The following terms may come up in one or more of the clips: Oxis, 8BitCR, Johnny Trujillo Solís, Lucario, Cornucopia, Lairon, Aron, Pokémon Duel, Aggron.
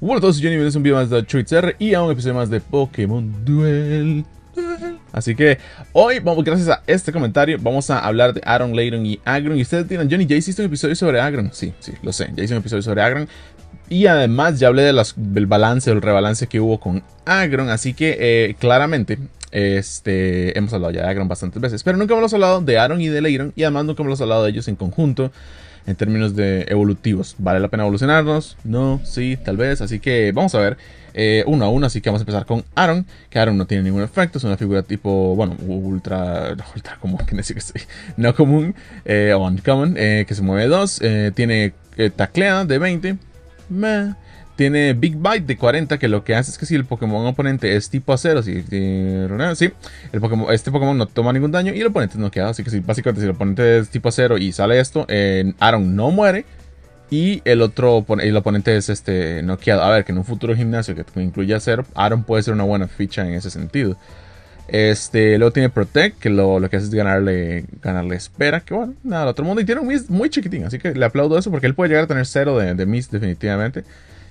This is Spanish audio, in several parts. Hola a todos, yo bienvenidos a un video más de 8BitCR y a un episodio más de Pokémon Duel. Así que hoy, gracias a este comentario, vamos a hablar de Aron, Lairon y Aggron. Y ustedes dirán, Johnny, ¿ya hiciste un episodio sobre Aggron? Sí, lo sé, ya hice un episodio sobre Aggron. Y además ya hablé del balance o el rebalance que hubo con Aggron. Así que claramente hemos hablado ya de Aggron bastantes veces, pero nunca hemos hablado de Aron y de Lairon. Y además nunca hemos hablado de ellos en conjunto en términos de evolutivos. ¿Vale la pena evolucionarnos? No, sí, tal vez. Así que vamos a ver uno a uno. Así que vamos a empezar con Aron, que Aron no tiene ningún efecto. Es una figura tipo, bueno, ultra común, que decir que sí, no común o uncommon, que se mueve 2, tiene taclea de 20. Tiene Big Bite de 40, que lo que hace es que si el Pokémon oponente es tipo acero, este Pokémon no toma ningún daño y el oponente no queda. Así que si, básicamente, si el oponente es tipo acero y sale esto, Aron no muere. Y el oponente es noqueado. A ver, que en un futuro gimnasio que incluya acero, Aron puede ser una buena ficha en ese sentido. Luego tiene Protect, que lo que hace es ganarle espera, que bueno, nada, el otro mundo. Y tiene un Mist muy chiquitín, así que le aplaudo eso porque él puede llegar a tener 0 de Mist definitivamente.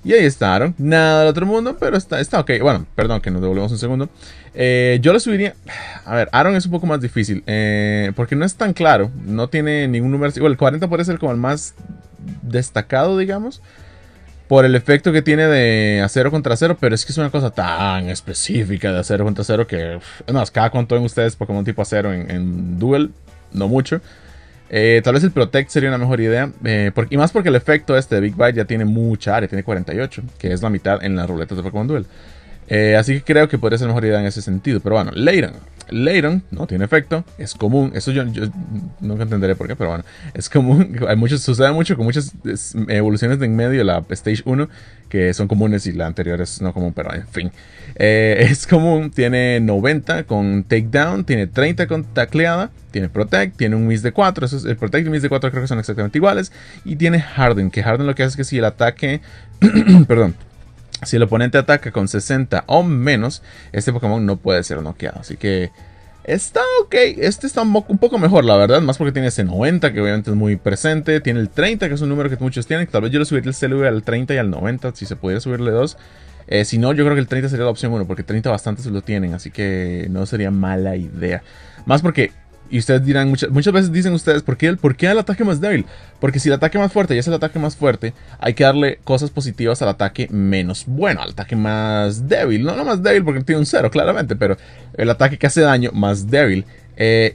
Y ahí está Aron, nada del otro mundo, pero está ok. Bueno, perdón que nos devolvemos un segundo. Yo le subiría, a ver, Aron es un poco más difícil, porque no es tan claro, no tiene ningún número. Bueno, el 40 puede ser como el más destacado, digamos, por el efecto que tiene de acero contra acero, pero es que es una cosa tan específica de acero contra acero que, no, cada cuanto ven ustedes Pokémon tipo acero en Duel, no mucho. Tal vez el Protect sería una mejor idea, y más porque el efecto de Big Bite ya tiene mucha área, tiene 48, que es la mitad en las ruletas de Pokémon Duel. Así que creo que podría ser mejor idea en ese sentido, pero bueno, Lairon no tiene efecto, es común, eso yo nunca entenderé por qué, pero bueno, es común, sucede mucho con muchas evoluciones de en medio, la Stage 1, que son comunes y la anterior es no común, pero en fin, es común, tiene 90 con Takedown, tiene 30 con Tacleada, tiene Protect, tiene un Miss de 4, el Protect y el Miss de 4 creo que son exactamente iguales, y tiene Harden, que Harden lo que hace es que si el ataque, perdón, si el oponente ataca con 60 o menos, este Pokémon no puede ser noqueado. Así que está ok. Este está un poco mejor, la verdad. Más porque tiene ese 90, que obviamente es muy presente. Tiene el 30, que es un número que muchos tienen. Tal vez yo le subiría el CLV al 30 y al 90, si se pudiera subirle 2. Si no, yo creo que el 30 sería la opción 1, porque 30 bastantes lo tienen. Así que no sería mala idea. Más porque... Y ustedes dirán, muchas veces dicen ustedes, ¿por qué el ataque más débil? Porque si el ataque más fuerte ya es el ataque más fuerte, hay que darle cosas positivas al ataque menos bueno, al ataque más débil. No más débil porque tiene un 0, claramente, pero el ataque que hace daño más débil.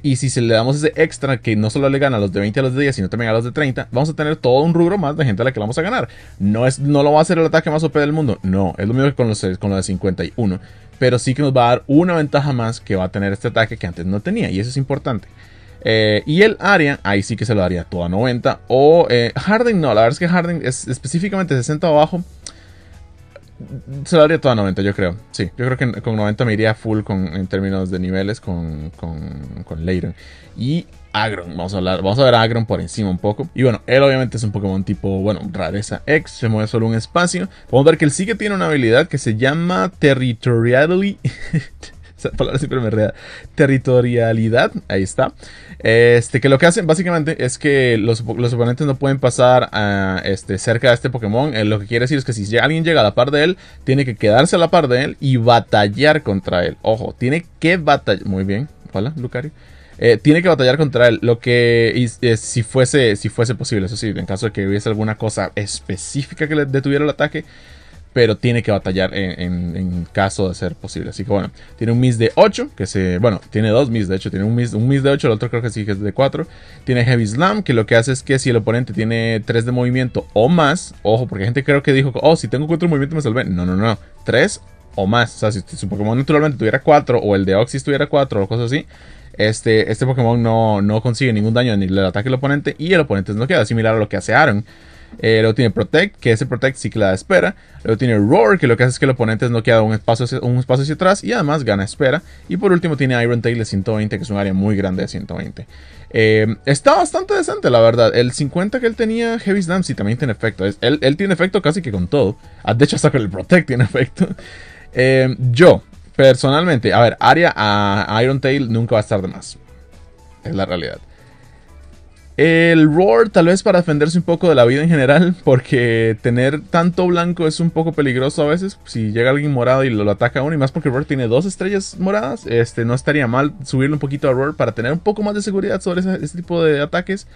Y si se le damos ese extra que no solo le gana a los de 20 a los de 10, sino también a los de 30, vamos a tener todo un rubro más de gente a la que vamos a ganar. No lo va a hacer el ataque más OP del mundo, no, es lo mismo que con los de 51, pero sí que nos va a dar una ventaja más que va a tener este ataque que antes no tenía, y eso es importante. Y el área, ahí sí que se lo daría todo a 90, o Harden no, la verdad es que Harden es específicamente 60 abajo. Se lo daría toda 90, yo creo. Sí, yo creo que con 90 me iría full en términos de niveles con Lairon. Y Aggron, vamos a ver a Aggron por encima un poco. Y bueno, él obviamente es un Pokémon tipo, bueno, rareza X, se mueve solo un espacio. Podemos ver que él sí que tiene una habilidad que se llama Territorially... Esa palabra siempre me rea. Territorialidad, ahí está. Que lo que hacen básicamente es que los oponentes no pueden pasar cerca de este Pokémon. Lo que quiere decir es que si alguien llega a la par de él, tiene que quedarse a la par de él y batallar contra él. Ojo, tiene que batallar. Muy bien, hola, Lucario. Tiene que batallar contra él, lo que si fuese posible, eso sí, en caso de que hubiese alguna cosa específica que le detuviera el ataque. Pero tiene que batallar en caso de ser posible. Así que bueno, tiene un Miss de 8. Bueno, tiene dos Miss de hecho. Tiene un miss de 8, el otro creo que sí que es de 4. Tiene Heavy Slam, que lo que hace es que si el oponente tiene 3 de movimiento o más. Ojo, porque gente creo que dijo, oh, si tengo 4 de movimiento me salvé. No, no, no. 3 o más. O sea, si su Pokémon naturalmente tuviera 4 o el de Oxis tuviera 4 o cosas así. Este Pokémon no consigue ningún daño ni el ataque del oponente. Y el oponente no queda. Similar a lo que hace Aron. Luego tiene Protect, que ese Protect sí que la da espera. Luego tiene Roar, que lo que hace es que el oponente no queda un espacio hacia atrás y además gana espera. Y por último tiene Iron Tail de 120, que es un área muy grande de 120. Está bastante decente, la verdad. El 50 que él tenía, Heavy Slam, sí también tiene efecto. Él tiene efecto casi que con todo. De hecho, hasta con el Protect tiene efecto. Yo, personalmente, a ver, área a Iron Tail nunca va a estar de más. Es la realidad. El Roar tal vez para defenderse un poco de la vida en general, porque tener tanto blanco es un poco peligroso a veces. Si llega alguien morado y lo ataca a uno, y más porque Roar tiene 2 estrellas moradas, no estaría mal subirle un poquito a Roar para tener un poco más de seguridad sobre ese tipo de ataques.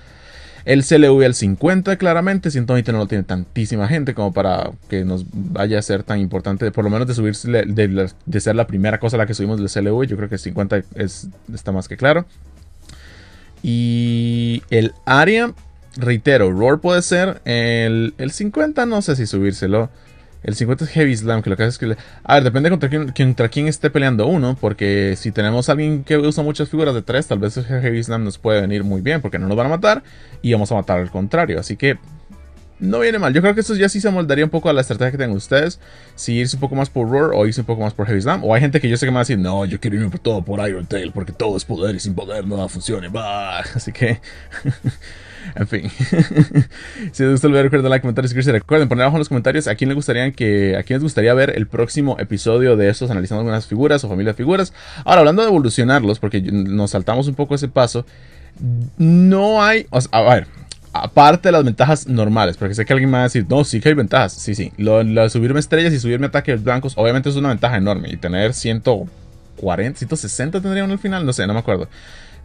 El CLV al 50 claramente, 120 no lo tiene tantísima gente como para que nos vaya a ser tan importante, por lo menos de subir, de ser la primera cosa a la que subimos del CLV. Yo creo que 50 está más que claro. Y el área, reitero, Roar puede ser, el 50 no sé si subírselo. El 50 es Heavy Slam, que lo que hace es que... A ver, depende contra quién esté peleando uno, porque si tenemos a alguien que usa muchas figuras de 3, tal vez el Heavy Slam nos puede venir muy bien, porque no nos van a matar y vamos a matar al contrario. Así que no viene mal. Yo creo que esto ya sí se moldaría un poco a la estrategia que tengan ustedes. Si irse un poco más por Roar o irse un poco más por Heavy Slam. O hay gente que yo sé que me va a decir, no, yo quiero irme por todo por Iron Tail, porque todo es poder y sin poder nada funciona. Bah. Así que... En fin, si les gustó el video recuerden like, comentar, suscribirse, recuerden poner abajo en los comentarios a quién les gustaría ver el próximo episodio de estos analizando algunas figuras o familia de figuras. Ahora hablando de evolucionarlos, porque nos saltamos un poco ese paso, no hay, o sea, a ver, aparte de las ventajas normales, porque sé que alguien me va a decir, no, sí que hay ventajas, sí, sí, lo de subirme estrellas y subirme ataques blancos, obviamente es una ventaja enorme y tener 140, 160 tendrían al final, no sé, no me acuerdo.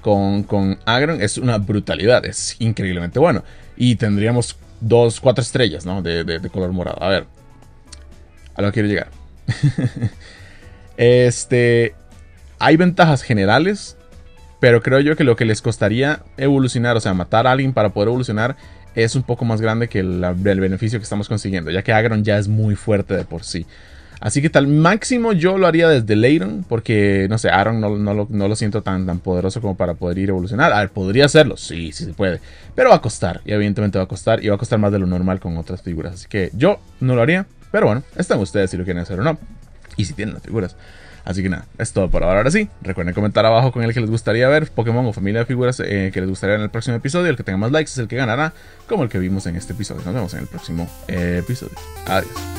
Con Aggron es una brutalidad, es increíblemente bueno. Y tendríamos 4 estrellas, ¿no? de color morado. A ver, a lo que quiero llegar. Hay ventajas generales, pero creo yo que lo que les costaría evolucionar, o sea, matar a alguien para poder evolucionar, es un poco más grande que el beneficio que estamos consiguiendo, ya que Aggron ya es muy fuerte de por sí. Así que tal máximo yo lo haría desde Lairon, porque, no sé, Aron no lo siento tan poderoso como para poder ir a evolucionar. A ver, podría hacerlo, sí, sí se puede, pero va a costar, y evidentemente va a costar, y va a costar más de lo normal con otras figuras. Así que yo no lo haría, pero bueno, están ustedes si lo quieren hacer o no, y si tienen las figuras. Así que nada, es todo por ahora. Ahora sí, recuerden comentar abajo con el que les gustaría ver Pokémon o familia de figuras que les gustaría en el próximo episodio. El que tenga más likes es el que ganará, como el que vimos en este episodio. Nos vemos en el próximo episodio. Adiós.